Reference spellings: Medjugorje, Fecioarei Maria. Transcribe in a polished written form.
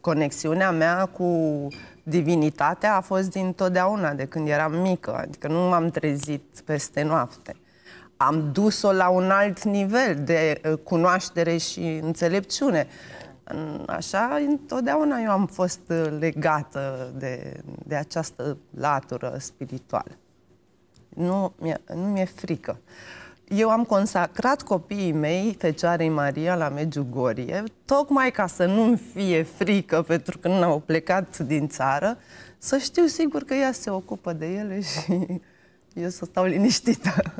Conexiunea mea cu divinitatea a fost dintotdeauna, de când eram mică, adică nu m-am trezit peste noapte. Am dus-o la un alt nivel de cunoaștere și înțelepciune. Așa, întotdeauna eu am fost legată de această latură spirituală. Nu mi-e frică. Eu am consacrat copiii mei Fecioarei Maria la Medjugorje, tocmai ca să nu-mi fie frică, pentru că nu au plecat din țară, să știu sigur că ea se ocupă de ele și eu să stau liniștită.